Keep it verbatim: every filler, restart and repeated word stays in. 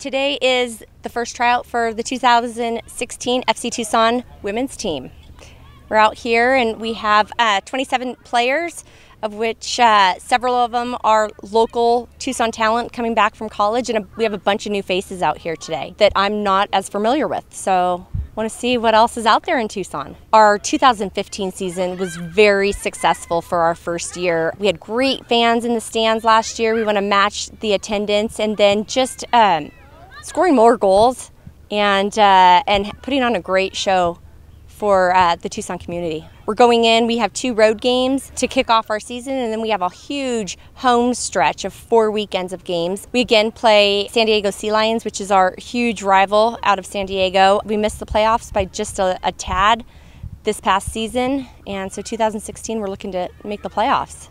Today is the first tryout for the two thousand sixteen F C Tucson women's team. We're out here and we have uh, twenty-seven players, of which uh, several of them are local Tucson talent coming back from college, and a, we have a bunch of new faces out here today that I'm not as familiar with, so I want to see what else is out there in Tucson. Our two thousand fifteen season was very successful for our first year. We had great fans in the stands last year. We want to match the attendance, and then just um, scoring more goals and uh, and putting on a great show for uh, the Tucson community. We're going in, we have two road games to kick off our season, and then we have a huge home stretch of four weekends of games. We again play San Diego Sea Lions, which is our huge rival out of San Diego. We missed the playoffs by just a, a tad this past season, and so two thousand sixteen we're looking to make the playoffs.